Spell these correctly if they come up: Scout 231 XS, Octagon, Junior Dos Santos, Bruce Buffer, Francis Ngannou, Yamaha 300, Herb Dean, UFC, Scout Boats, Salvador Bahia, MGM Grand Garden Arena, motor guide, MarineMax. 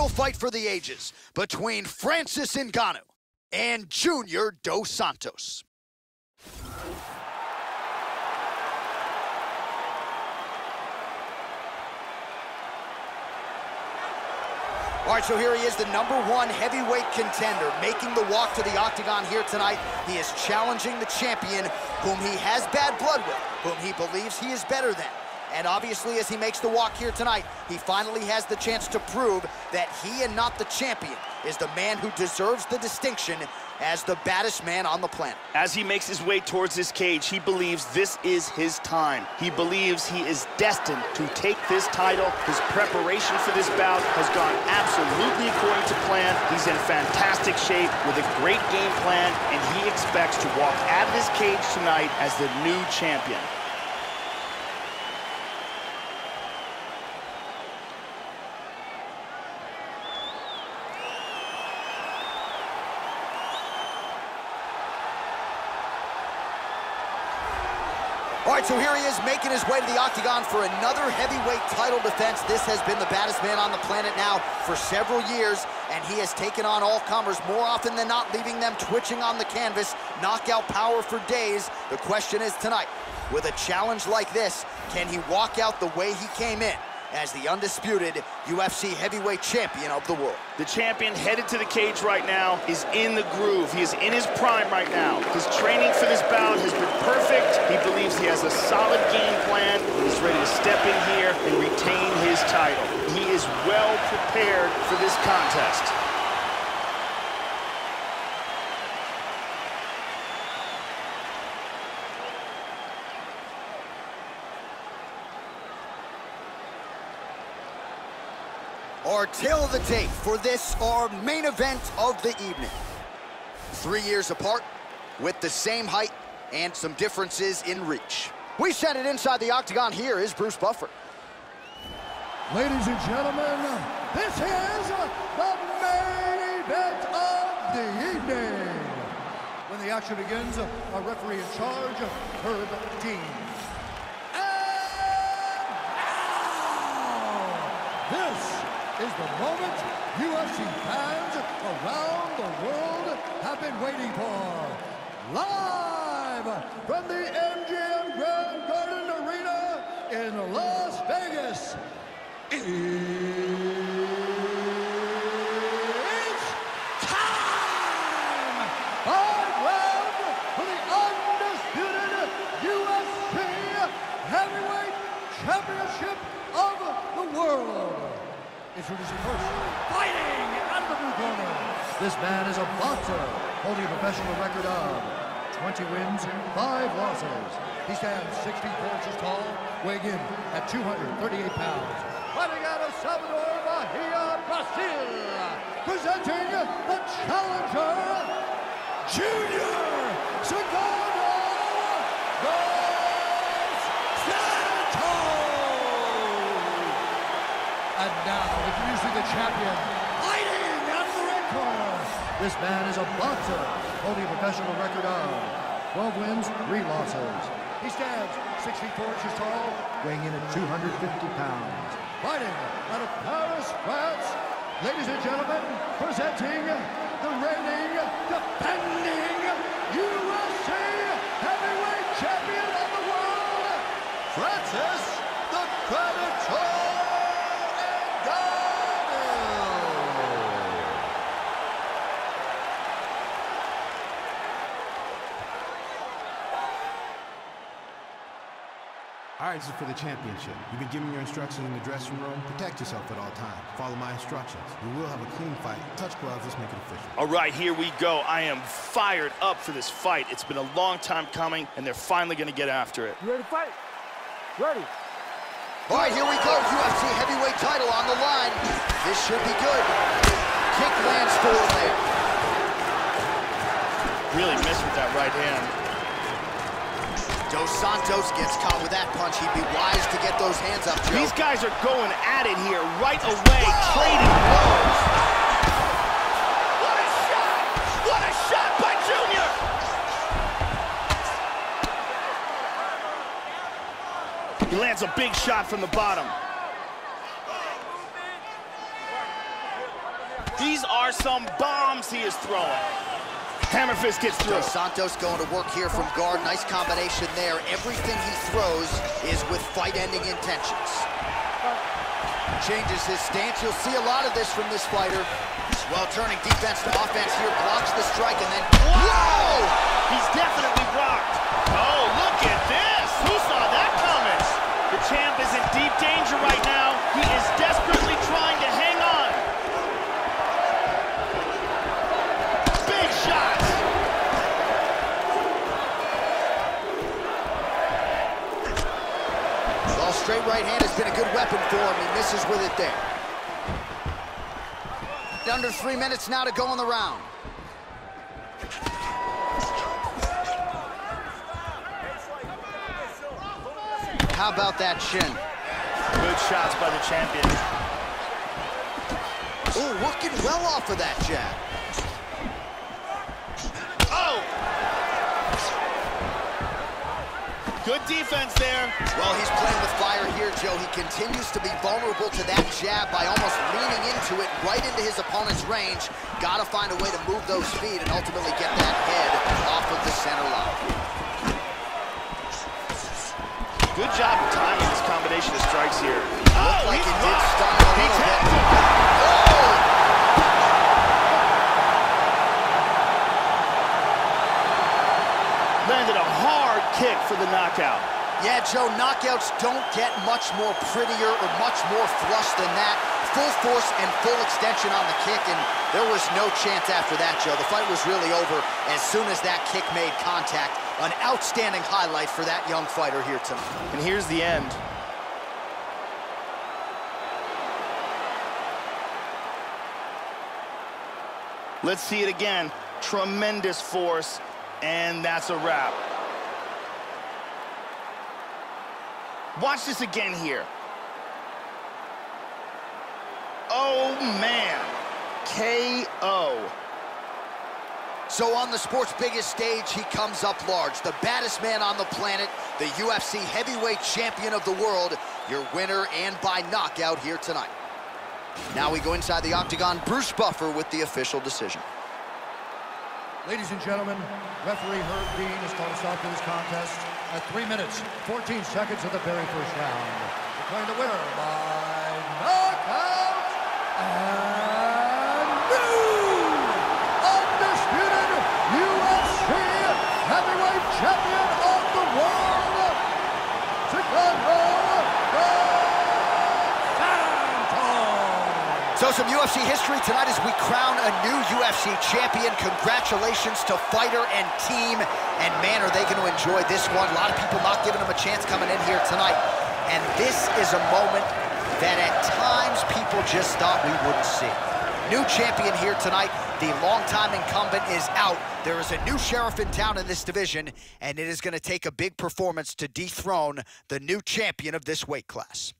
final fight for the ages between Francis Ngannou and Junior Dos Santos. All right, so here he is, the #1 heavyweight contender, making the walk to the Octagon here tonight. He is challenging the champion, whom he has bad blood with, whom he believes he is better than. And obviously, as he makes the walk here tonight, he finally has the chance to prove that he, and not the champion, is the man who deserves the distinction as the baddest man on the planet. As he makes his way towards his cage, he believes this is his time. He believes he is destined to take this title. His preparation for this bout has gone absolutely according to plan. He's in fantastic shape with a great game plan, and he expects to walk out of his cage tonight as the new champion. All right, so here he is, making his way to the Octagon for another heavyweight title defense. This has been the baddest man on the planet now for several years, and he has taken on all comers more often than not, leaving them twitching on the canvas, knockout power for days. The question is tonight, with a challenge like this, can he walk out the way he came in as the undisputed UFC heavyweight champion of the world? The champion headed to the cage right now is in the groove. He is in his prime right now. His training for this bout has been perfect. He believes he has a solid game plan. He's ready to step in here and retain his title. He is well prepared for this contest. Our tale of the tape for this, our main event of the evening. 3 years apart, with the same height and some differences in reach. We set it inside the Octagon. Here is Bruce Buffer. Ladies and gentlemen, this is the main event of the evening. When the action begins, our referee in charge, Herb Dean. And this is the moment UFC fans around the world have been waiting for. Live from the MGM Grand Garden Arena in Las Vegas, it's time! 5 rounds for the undisputed UFC Heavyweight Championship of the world. Introducing first, fighting out of the blue corner. This man is a boxer, holding a professional record of 20 wins and 5 losses. He stands 6 feet 4 inches tall, weighing in at 238 pounds. Fighting out of Salvador Bahia, Brazil. Presenting the challenger, Junior Dos Santos. And now, introducing the champion, fighting out of the red corner. This man is a boxer, holding a professional record of 12 wins, 3 losses. He stands 6 feet 4 inches tall, weighing in at 250 pounds. Fighting out of Paris, France, ladies and gentlemen, presenting the reigning, defending UFC heavyweight champion of the world, Francis the Predator. All right, this is for the championship. You've been giving your instructions in the dressing room. Protect yourself at all times. Follow my instructions. You will have a clean fight. Touch gloves, let's make it official. All right, here we go. I am fired up for this fight. It's been a long time coming, and they're finally gonna get after it. You ready to fight? Ready. All right, here we go. UFC heavyweight title on the line. This should be good. Kick lands forward there. Really missed with that right hand. Dos Santos gets caught with that punch. He'd be wise to get those hands up, Joe. These guys are going at it here right away, trading blows. What a shot! What a shot by Junior! He lands a big shot from the bottom. These are some bombs he is throwing. Hammer fist gets through. Dos Santos going to work here from guard. Nice combination there. Everything he throws is with fight-ending intentions. Changes his stance. You'll see a lot of this from this fighter. Well, turning defense to offense here. Blocks the strike and then... Whoa! He's definitely rocked. Oh, look at this! Who saw that coming? The champ is in deep danger right now. He is desperately trying to hang on. Big shot! Well, straight right hand has been a good weapon for him. He misses with it there. Under 3 minutes now to go in the round. How about that shin? Good shots by the champion. Ooh, working well off of that jab. Oh! Good defense there. Well, he's playing with fire here, Joe. He continues to be vulnerable to that jab by almost leaning into it right into his opponent's range. Got to find a way to move those feet and ultimately get that head off of the center line. Good job of timing this combination of strikes here. Looked like it did stun him a little bit. Oh! Landed a hard kick for the knockout. Yeah, Joe, knockouts don't get much more prettier or much more flush than that. Full force and full extension on the kick, and there was no chance after that, Joe. The fight was really over as soon as that kick made contact. An outstanding highlight for that young fighter here tonight. And here's the end. Let's see it again. Tremendous force. And that's a wrap. Watch this again here. Oh, man. KO. So on the sport's biggest stage, he comes up large. The baddest man on the planet, the UFC heavyweight champion of the world, your winner and by knockout here tonight. Now we go inside the Octagon. Bruce Buffer with the official decision. Ladies and gentlemen, referee Herb Dean has called a stop to this contest at 3 minutes, 14 seconds of the very first round. Declaring the winner by knockout and new undisputed UFC heavyweight champion of the world, Junior Dos Santos. So some UFC history tonight as we crown a new UFC champion. Congratulations to fighter and team, and man, are they going to enjoy this one. A lot of people not giving him a chance coming in here tonight. And this is a moment that at times people just thought we wouldn't see. New champion here tonight. The longtime incumbent is out. There is a new sheriff in town in this division, and it is going to take a big performance to dethrone the new champion of this weight class.